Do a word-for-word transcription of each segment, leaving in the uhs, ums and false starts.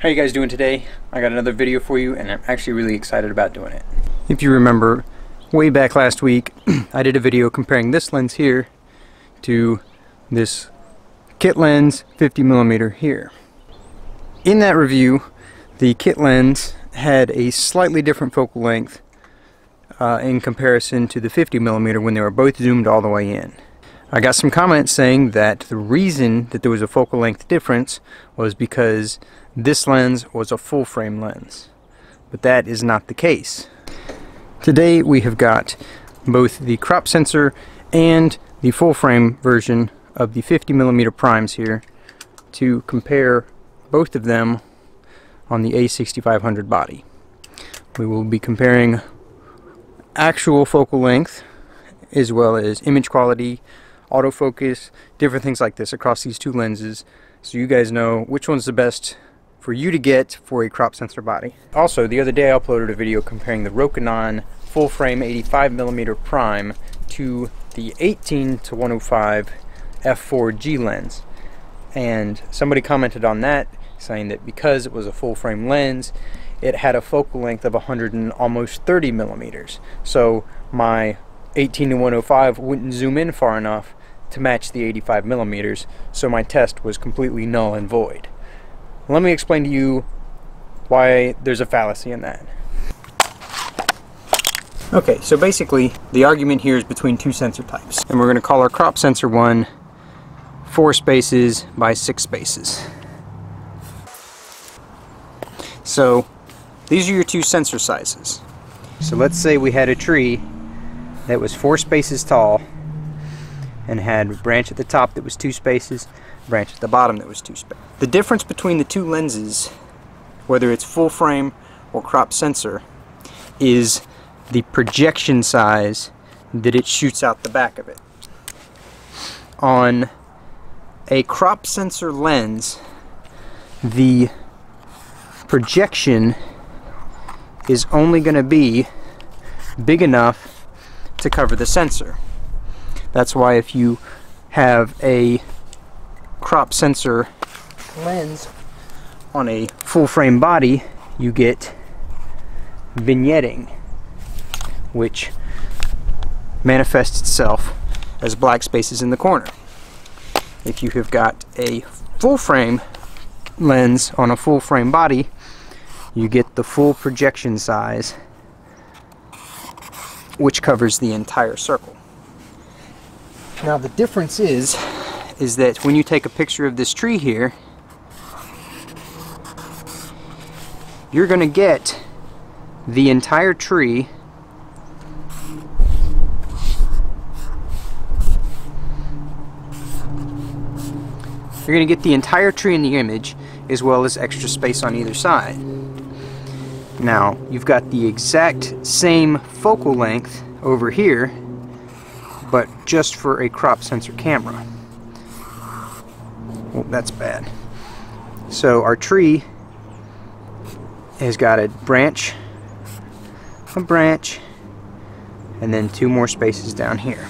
How you guys doing today? I got another video for you, and I'm actually really excited about doing it. If you remember, way back last week, I did a video comparing this lens here to this kit lens fifty millimeter here. In that review, the kit lens had a slightly different focal length uh, in comparison to the fifty millimeter when they were both zoomed all the way in. I got some comments saying that the reason that there was a focal length difference was because this lens was a full frame lens, but that is not the case. Today we have got both the crop sensor and the full frame version of the fifty millimeter primes here to compare both of them on the A sixty-five hundred body. We will be comparing actual focal length as well as image quality, autofocus, different things like this across these two lenses, so you guys know which one's the best for you to get for a crop sensor body. Also, the other day I uploaded a video comparing the Rokinon full frame eighty-five millimeter prime to the eighteen to one oh five f four G lens, and somebody commented on that saying that because it was a full frame lens, it had a focal length of one hundred and almost thirty millimeters, so my eighteen to one oh five wouldn't zoom in far enough to match the eighty-five millimeters, so my test was completely null and void. Let me explain to you why there's a fallacy in that. Okay, so basically the argument here is between two sensor types, and we're going to call our crop sensor one four spaces by six spaces. So these are your two sensor sizes. So let's say we had a tree that was four spaces tall and had a branch at the top that was two spaces, branch at the bottom that was two spaces. The difference between the two lenses, whether it's full frame or crop sensor, is the projection size that it shoots out the back of it. On a crop sensor lens, the projection is only going to be big enough to cover the sensor. That's why if you have a crop sensor lens on a full frame body, you get vignetting, which manifests itself as black spaces in the corner. If you have got a full frame lens on a full frame body, you get the full projection size, which covers the entire circle. Now the difference is, is that when you take a picture of this tree here, you're going to get the entire tree you're going to get the entire tree in the image, as well as extra space on either side. Now, you've got the exact same focal length over here, but just for a crop sensor camera. Well, that's bad. So our tree has got a branch, a branch, and then two more spaces down here.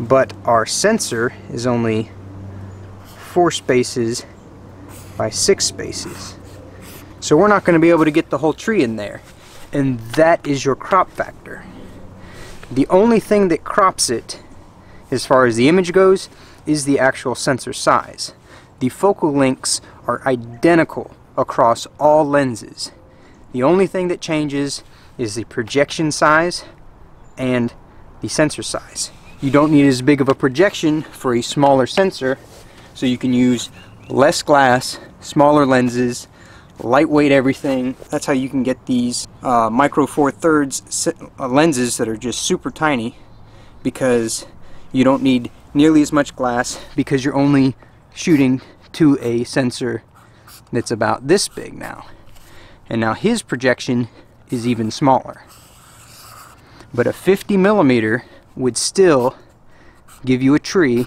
But our sensor is only four spaces by six spaces. So we're not going to be able to get the whole tree in there, and that is your crop factor. The only thing that crops it, as far as the image goes, is the actual sensor size. The focal lengths are identical across all lenses. The only thing that changes is the projection size and the sensor size. You don't need as big of a projection for a smaller sensor, so you can use less glass, smaller lenses, lightweight everything. That's how you can get these uh, Micro Four Thirds lenses that are just super tiny, because you don't need nearly as much glass, because you're only shooting to a sensor that's about this big now. And now his projection is even smaller. But a fifty millimeter would still give you a tree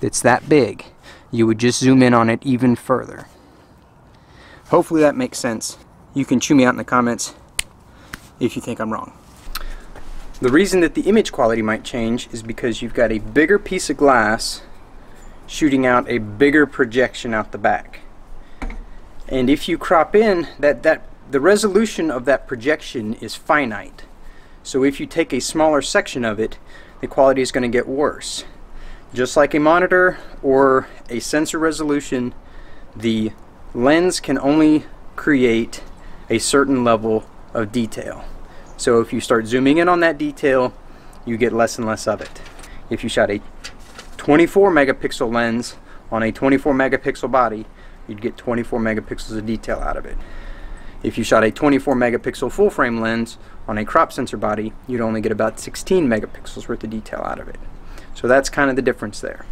that's that big. You would just zoom in on it even further. Hopefully that makes sense. You can chew me out in the comments if you think I'm wrong. The reason that the image quality might change is because you've got a bigger piece of glass shooting out a bigger projection out the back. And if you crop in, that, that the resolution of that projection is finite. So if you take a smaller section of it, the quality is going to get worse. Just like a monitor or a sensor resolution, the lens can only create a certain level of detail. So if you start zooming in on that detail, you get less and less of it. If you shot a twenty-four megapixel lens on a twenty-four megapixel body, you'd get twenty-four megapixels of detail out of it. If you shot a twenty-four megapixel full frame lens on a crop sensor body, you'd only get about sixteen megapixels worth of detail out of it. So that's kind of the difference there.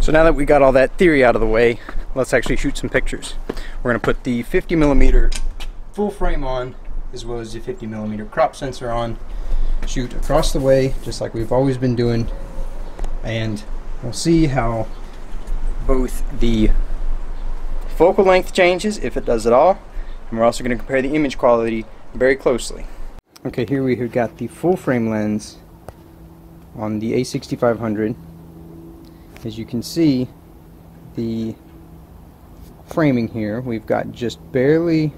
So now that we got all that theory out of the way, let's actually shoot some pictures. We're going to put the fifty millimeter full frame on, as well as the fifty millimeter crop sensor on, shoot across the way, just like we've always been doing, and we'll see how both the focal length changes, if it does at all, and we're also going to compare the image quality very closely. Okay, here we have got the full frame lens on the A sixty-five hundred. As you can see, the framing here, we've got just barely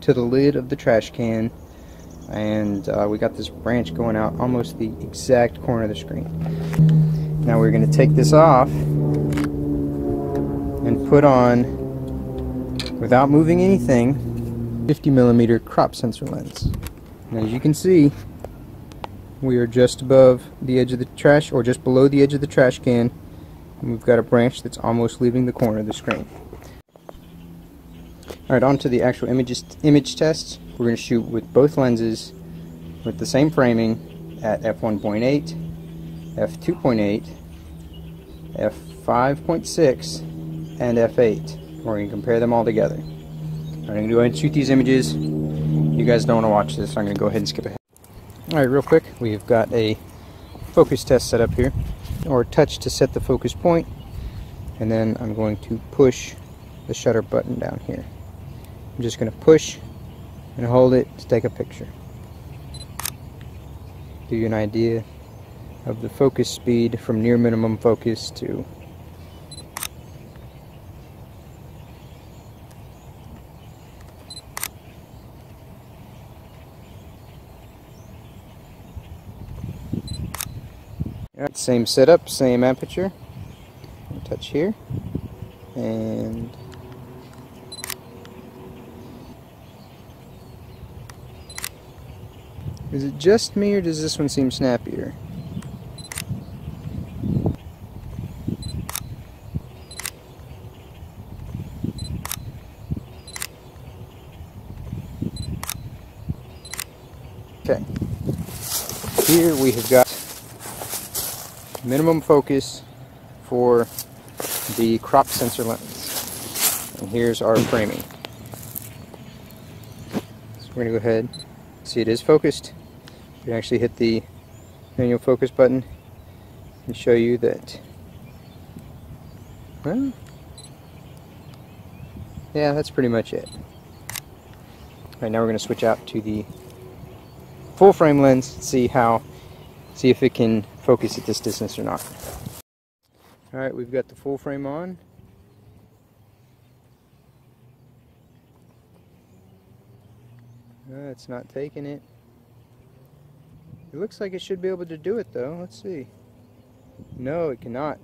to the lid of the trash can, and uh, we got this branch going out almost the exact corner of the screen. Now we're going to take this off and put on, without moving anything, fifty millimeter crop sensor lens. And as you can see, we are just above the edge of the trash, or just below the edge of the trash can, and we've got a branch that's almost leaving the corner of the screen. Alright, on to the actual images, image tests. We're going to shoot with both lenses with the same framing at f one point eight, f two point eight, f five point six, and f eight. We're going to compare them all together. Alright, I'm going to go ahead and shoot these images. You guys don't want to watch this, so I'm going to go ahead and skip ahead. Alright, real quick, we've got a focus test set up here, or touch to set the focus point, and then I'm going to push the shutter button down here. I'm just going to push and hold it to take a picture. Give you an idea of the focus speed from near minimum focus to Alright, same setup, same aperture. Touch here, and is it just me, or does this one seem snappier? Okay, here we have got minimum focus for the crop sensor lens, and here's our framing. So we're going to go ahead, see it is focused. We can actually hit the manual focus button and show you that, well, yeah, that's pretty much it. Alright, now we're going to switch out to the full frame lens and see how, see if it can focus at this distance or not. Alright, we've got the full frame on. No, it's not taking it. It looks like it should be able to do it though. Let's see. No, it cannot.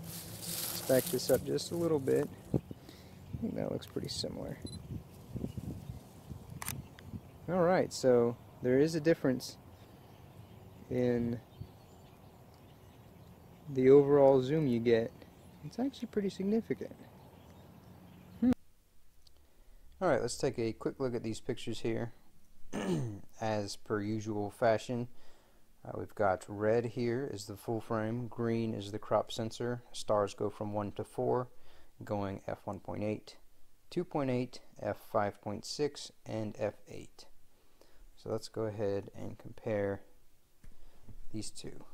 Let's back this up just a little bit. I think that looks pretty similar. Alright, so there is a difference in the overall zoom you get. It's actually pretty significant. Hmm. Alright, let's take a quick look at these pictures here. As per usual fashion, uh, we've got red here is the full frame, green is the crop sensor. Stars go from one to four, going f one point eight, two point eight, f five point six, and f eight. So let's go ahead and compare these two.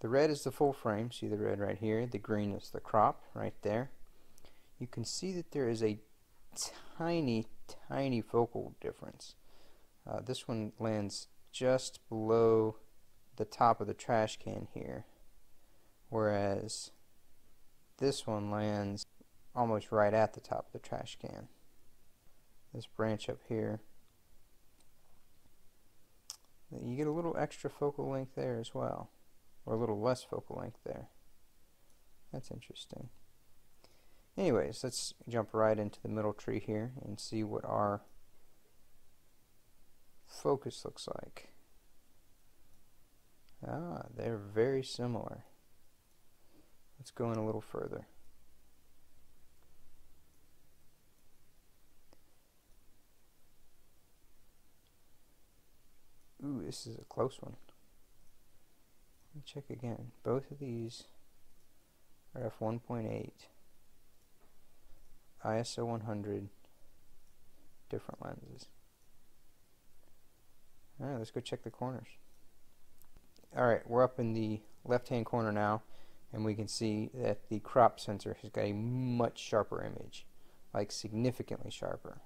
The red is the full frame, see the red right here. The green is the crop right there. You can see that there is a tiny, tiny focal difference. Uh, this one lands just below the top of the trash can here, whereas this one lands almost right at the top of the trash can. This branch up here, you get a little extra focal length there as well, or a little less focal length there. That's interesting. Anyways, let's jump right into the middle tree here and see what our focus looks like. Ah, they're very similar. Let's go in a little further. Ooh, this is a close one. Let me check again. Both of these are f one point eight, I S O one hundred, different lenses. Alright, let's go check the corners. Alright, we're up in the left hand corner now, and we can see that the crop sensor has got a much sharper image, like significantly sharper.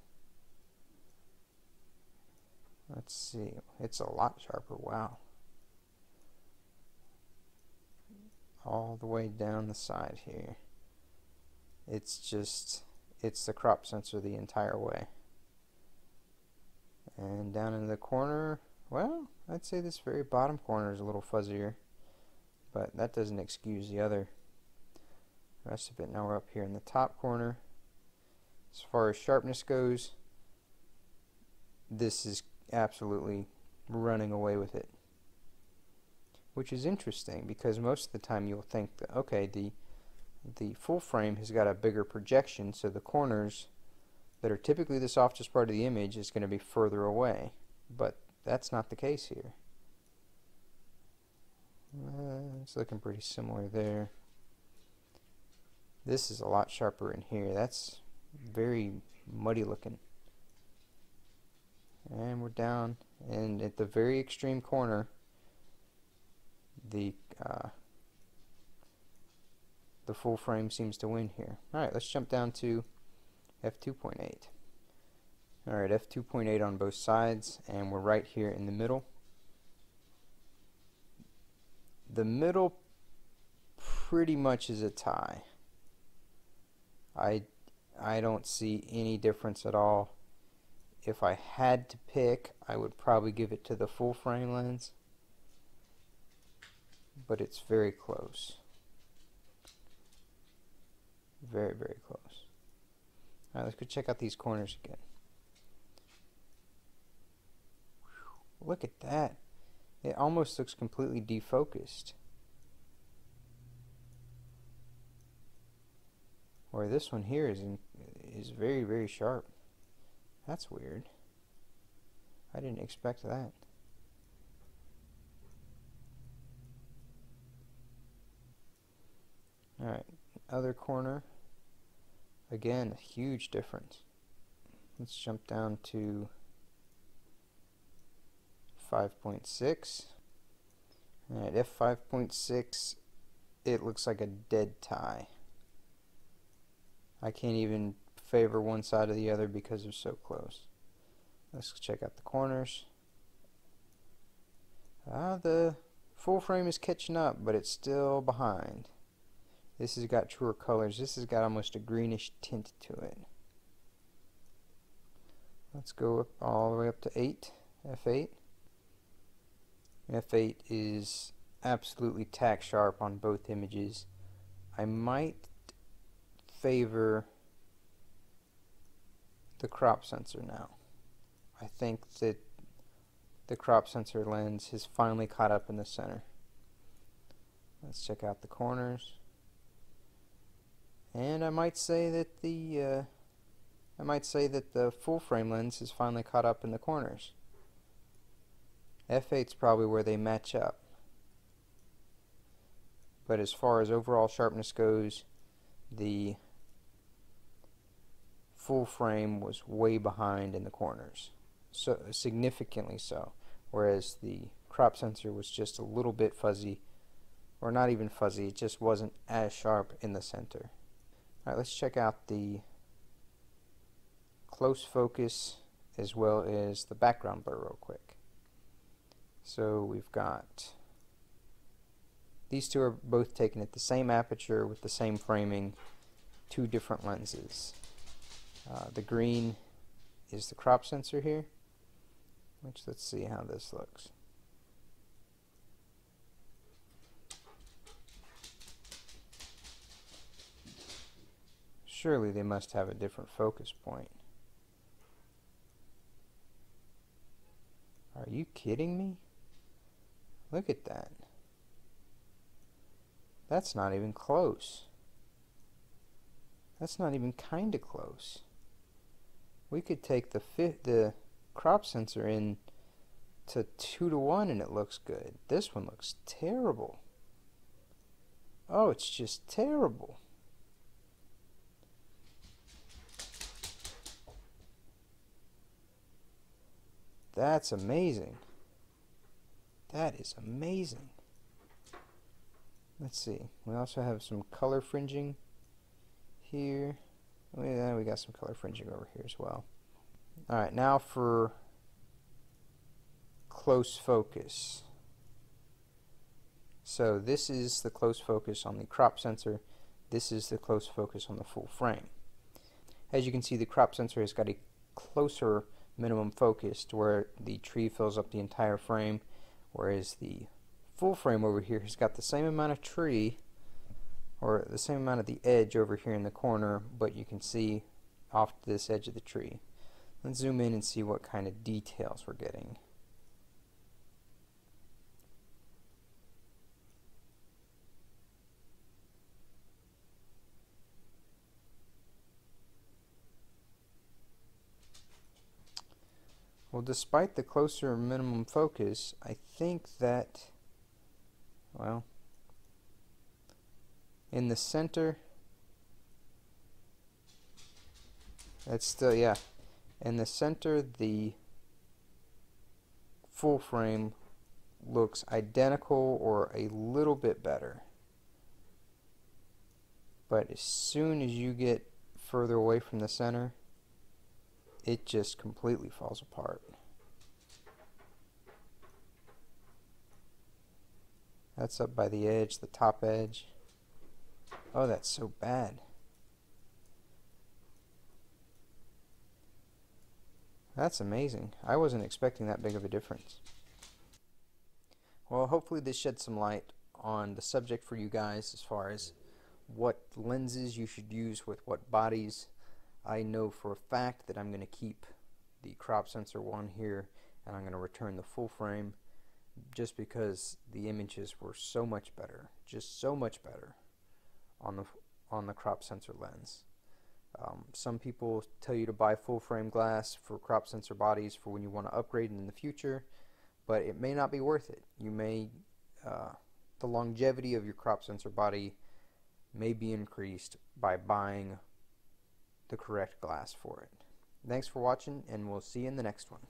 Let's see, it's a lot sharper, wow. All the way down the side here. It's just, it's the crop sensor the entire way. And down in the corner, well, I'd say this very bottom corner is a little fuzzier, but that doesn't excuse the other rest of it. Now we're up here in the top corner. As far as sharpness goes, this is absolutely running away with it, which is interesting because most of the time you'll think that, okay, the the full frame has got a bigger projection, so the corners that are typically the softest part of the image is going to be further away, but that's not the case here. Uh, it's looking pretty similar there. This is a lot sharper in here. That's very muddy looking. And we're down, and at the very extreme corner, the uh, the full frame seems to win here. Alright, let's jump down to f two point eight. Alright, f two point eight on both sides, and we're right here in the middle. The middle pretty much is a tie. I, I don't see any difference at all. If I had to pick, I would probably give it to the full frame lens, but it's very close. Very, very close. Alright, let's go check out these corners again. Whew, look at that. It almost looks completely defocused. Or this one here is, in, is very, very sharp. That's weird. I didn't expect that. Alright, other corner. Again, a huge difference. Let's jump down to five point six. Alright, f five point six, it looks like a dead tie. I can't even favor one side or the other because they're so close. Let's check out the corners. Ah, the full frame is catching up, but it's still behind. This has got truer colors. This has got almost a greenish tint to it. Let's go up all the way up to eight, f eight. f eight is absolutely tack sharp on both images. I might favor the crop sensor now. I think that the crop sensor lens has finally caught up in the center. Let's check out the corners. And I might say that the uh, I might say that the full frame lens has finally caught up in the corners. f eight's probably where they match up. But as far as overall sharpness goes, the full frame was way behind in the corners, so significantly so, whereas the crop sensor was just a little bit fuzzy, or not even fuzzy, it just wasn't as sharp in the center. Alright, let's check out the close focus as well as the background blur real quick. So we've got these two are both taken at the same aperture with the same framing two different lenses. Uh, the green is the crop sensor here, which, let's see how this looks. Surely they must have a different focus point. Are you kidding me? Look at that. That's not even close. That's not even kinda close. We could take the fit the crop sensor in to two to one and it looks good. This one looks terrible. Oh, it's just terrible. That's amazing. That is amazing. Let's see. We also have some color fringing here. Yeah, we got some color fringing over here as well. Alright, now for close focus. So this is the close focus on the crop sensor. This is the close focus on the full frame. As you can see, the crop sensor has got a closer minimum focus to where the tree fills up the entire frame, whereas the full frame over here has got the same amount of tree, or the same amount of the edge over here in the corner, but you can see off to this edge of the tree. Let's zoom in and see what kind of details we're getting. Well, despite the closer minimum focus, I think that, well, in the center, that's still, yeah, in the center, the full frame looks identical or a little bit better. But as soon as you get further away from the center, it just completely falls apart. That's up by the edge, the top edge. Oh, that's so bad. That's amazing. I wasn't expecting that big of a difference. Well, hopefully this shed some light on the subject for you guys as far as what lenses you should use with what bodies. I know for a fact that I'm going to keep the crop sensor one here, and I'm going to return the full frame just because the images were so much better, just so much better on the on the crop sensor lens. Um, some people tell you to buy full frame glass for crop sensor bodies for when you want to upgrade in the future, but it may not be worth it. You may uh, the longevity of your crop sensor body may be increased by buying the correct glass for it. Thanks for watching, and we'll see you in the next one.